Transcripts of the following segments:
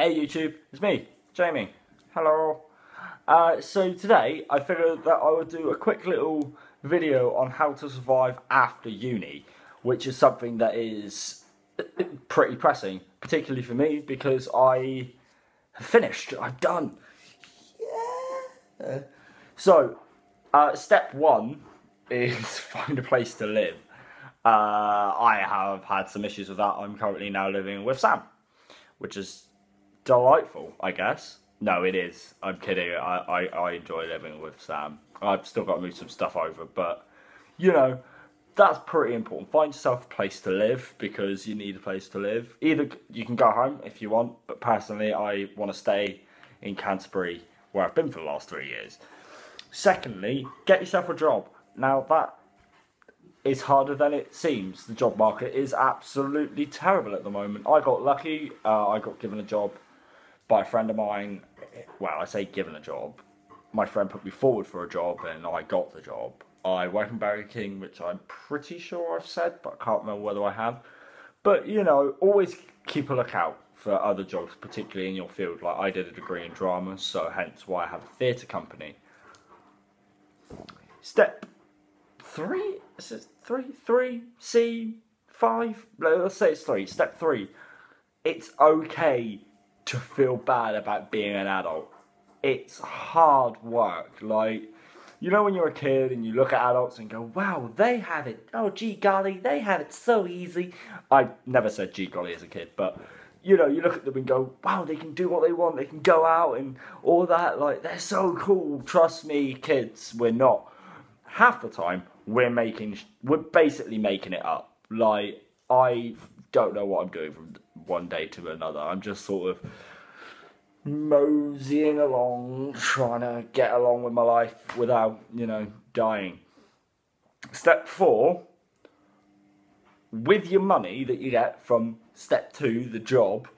Hey YouTube, it's me, Jamie. Hello. So today I figured that I would do a quick little video on how to survive after uni, which is something that is pretty pressing, particularly for me because I have finished. I've done. Yeah. So step one is find a place to live. I have had some issues with that. I'm currently now living with Sam, which is delightful, I guess. No, it is. I'm kidding. I enjoy living with Sam. I've still got to move some stuff over, but, you know, that's pretty important. Find yourself a place to live, because you need a place to live. Either you can go home if you want, but personally, I want to stay in Canterbury, where I've been for the last 3 years. Secondly, get yourself a job. Now, that is harder than it seems. The job market is absolutely terrible at the moment. I got lucky. I got given a job by a friend of mine. Well, I say given a job. My friend put me forward for a job and I got the job. I work in Burger King, which I'm pretty sure I've said, but I can't remember whether I have. But, you know, always keep a lookout for other jobs, particularly in your field. Like, I did a degree in drama, so hence why I have a theatre company. Step three, is it three, let's say it's three. Step three, it's okay to feel bad about being an adult. It's hard work. Like, you know, when you're a kid and you look at adults and go, wow, they have it, oh gee golly, they have it so easy. I never said gee golly as a kid, but you know, you look at them and go, wow, they can do what they want, they can go out and all that, like, they're so cool. Trust me, kids, we're not. Half the time, we're basically making it up. Like, I don't know what I'm doing from one day to another. I'm just sort of moseying along, trying to get along with my life without, you know, dying. Step four, with your money that you get from step two, the job,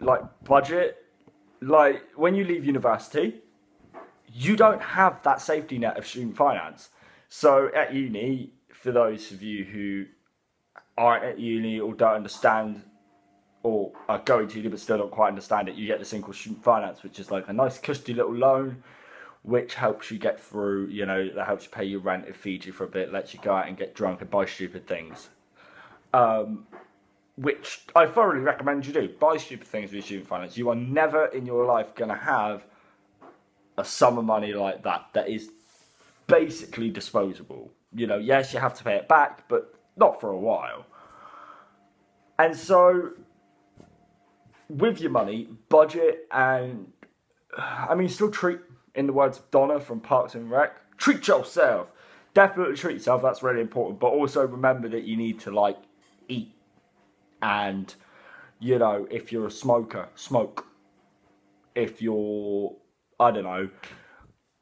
like, budget. Like, when you leave university, you don't have that safety net of student finance. So at uni, for those of you who aren't at uni or don't understand, or are going to uni but still don't quite understand it, you get this thing called student finance, which is like a nice cushy little loan, which helps you get through, you know, that helps you pay your rent, it feeds you for a bit, lets you go out and get drunk and buy stupid things. Which I thoroughly recommend you do. Buy stupid things with your student finance. You are never in your life going to have a sum of money like that that is basically disposable. You know, yes, you have to pay it back, but not for a while. And so, with your money, budget, and, I mean, still treat, in the words of Donna from Parks and Rec, treat yourself. Definitely treat yourself, that's really important. But also remember that you need to, like, eat. And, you know, if you're a smoker, smoke. If you're, I don't know.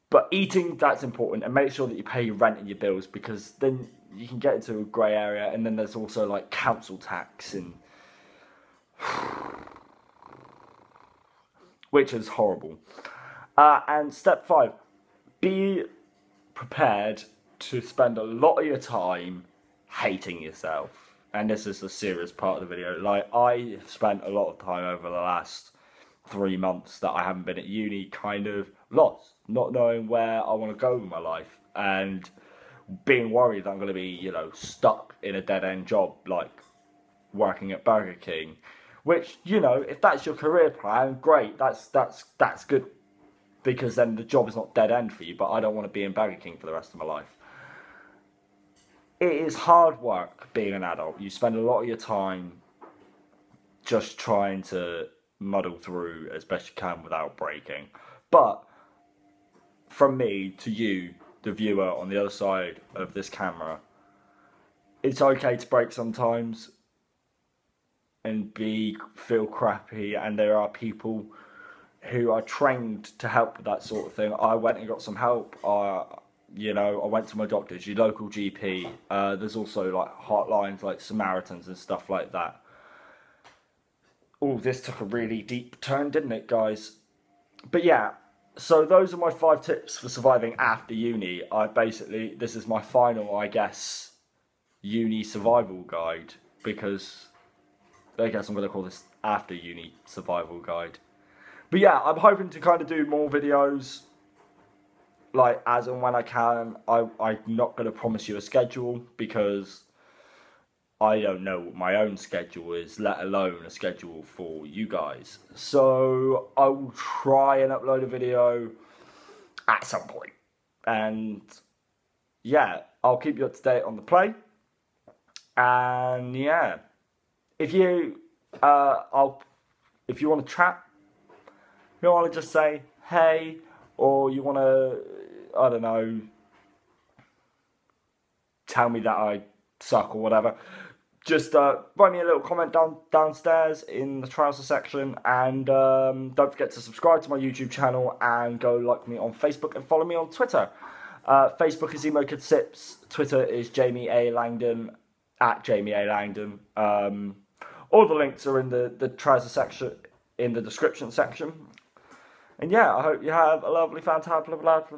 But eating, that's important. And make sure that you pay your rent and your bills, because then you can get into a grey area. And then there's also, like, council tax and, which is horrible. And step five, be prepared to spend a lot of your time hating yourself. And this is the serious part of the video. Like, I spent a lot of time over the last 3 months that I haven't been at uni kind of lost, not knowing where I want to go with my life, and being worried that I'm going to be, you know, stuck in a dead-end job, like working at Burger King, which, you know, if that's your career plan, great, that's good, because then the job is not dead-end for you, but I don't want to be in Burger King for the rest of my life. It is hard work being an adult. You spend a lot of your time just trying to muddle through as best you can without breaking. But from me to you, the viewer on the other side of this camera, it's okay to break sometimes and feel crappy, and there are people who are trained to help with that sort of thing. I went and got some help. You know, I went to my doctors, your local GP. There's also, like, hotlines like Samaritans and stuff like that. Oh, this took a really deep turn, didn't it, guys? But yeah, so those are my 5 tips for surviving after uni. This is my final, I guess, uni survival guide, because I guess I'm going to call this after uni survival guide. But yeah, I'm hoping to kind of do more videos, like, as and when I can. I'm not going to promise you a schedule, because I don't know what my own schedule is, let alone a schedule for you guys. So I will try and upload a video at some point. And yeah, I'll keep you up to date on the play. And yeah, if you want to chat, you want to just say hey, or you want to, I don't know, tell me that I suck or whatever, just write me a little comment downstairs in the trouser section, and don't forget to subscribe to my YouTube channel, and go like me on Facebook, and follow me on Twitter. Facebook is Emokidsips, Twitter is Jamie A. Langdon, at Jamie A. Langdon. All the links are in the trouser section, in the description section. And yeah, I hope you have a lovely, fantastic, hope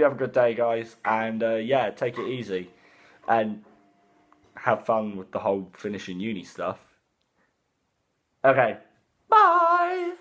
you have a good day, guys. And yeah, take it easy. And have fun with the whole finishing uni stuff. Okay, bye!